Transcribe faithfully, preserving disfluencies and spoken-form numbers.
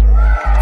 Wow.